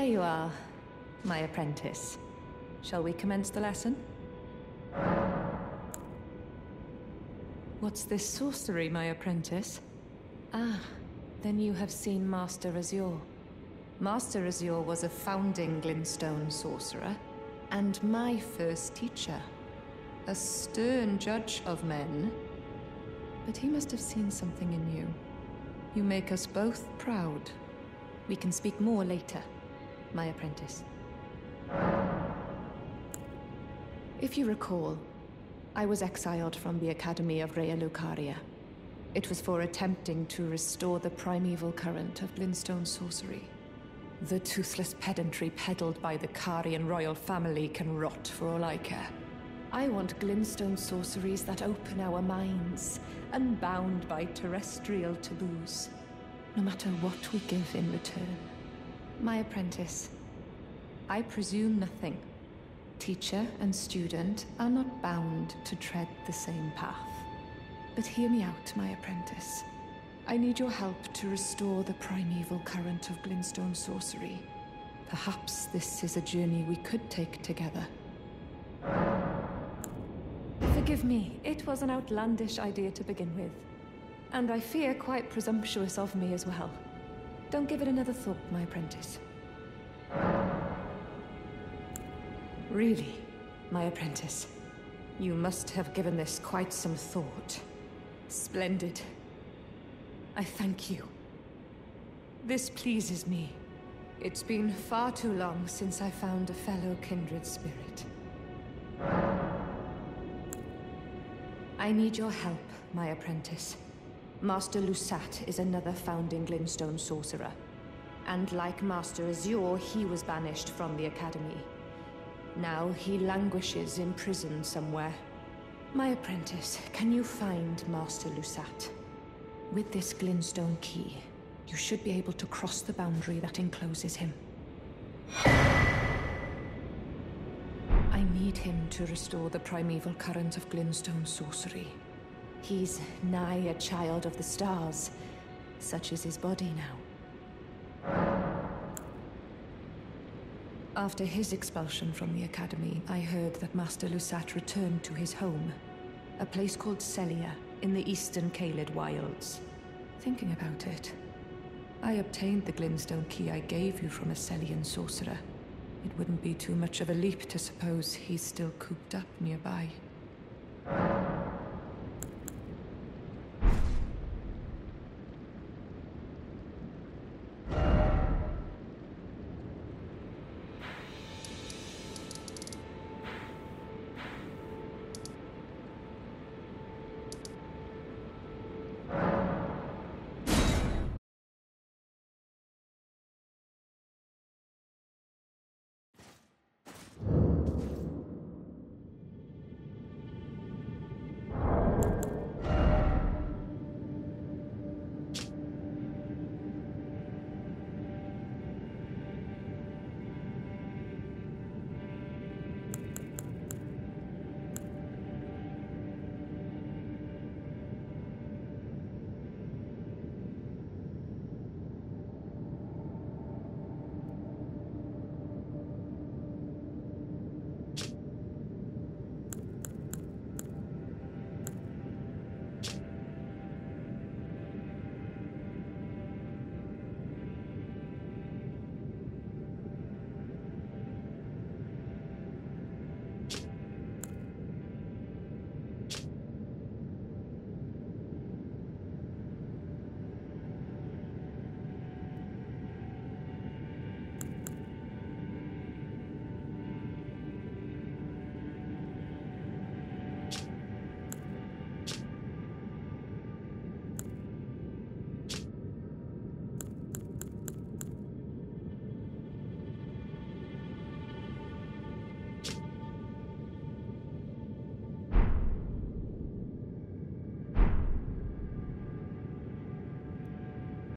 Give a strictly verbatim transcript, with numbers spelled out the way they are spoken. There you are, my apprentice. Shall we commence the lesson? What's this sorcery, my apprentice? Ah, then you have seen Master Azur. Master Azur was a founding Glintstone sorcerer, and my first teacher. A stern judge of men. But he must have seen something in you. You make us both proud. We can speak more later, my apprentice. If you recall, I was exiled from the Academy of Raya Lucaria. It was for attempting to restore the primeval current of Glintstone sorcery. The toothless pedantry peddled by the Carian royal family can rot for all I care. I want Glintstone sorceries that open our minds, unbound by terrestrial taboos, no matter what we give in return. My apprentice, I presume nothing. Teacher and student are not bound to tread the same path. But hear me out, my apprentice. I need your help to restore the primeval current of Glintstone sorcery. Perhaps this is a journey we could take together. Forgive me, it was an outlandish idea to begin with. And I fear quite presumptuous of me as well. Don't give it another thought, my apprentice. Really, my apprentice. You must have given this quite some thought. Splendid. I thank you. This pleases me. It's been far too long since I found a fellow kindred spirit. I need your help, my apprentice. Master Lusat is another founding Glintstone sorcerer. And like Master Azur, he was banished from the Academy. Now he languishes in prison somewhere. My apprentice, can you find Master Lusat? With this Glintstone key, you should be able to cross the boundary that encloses him. I need him to restore the primeval current of Glintstone sorcery. He's nigh a child of the stars, such is his body now. After his expulsion from the Academy, I heard that Master Lusat returned to his home, a place called Sellia in the eastern Caelid wilds. Thinking about it, I obtained the Glintstone key I gave you from a Sellian sorcerer. It wouldn't be too much of a leap to suppose he's still cooped up nearby.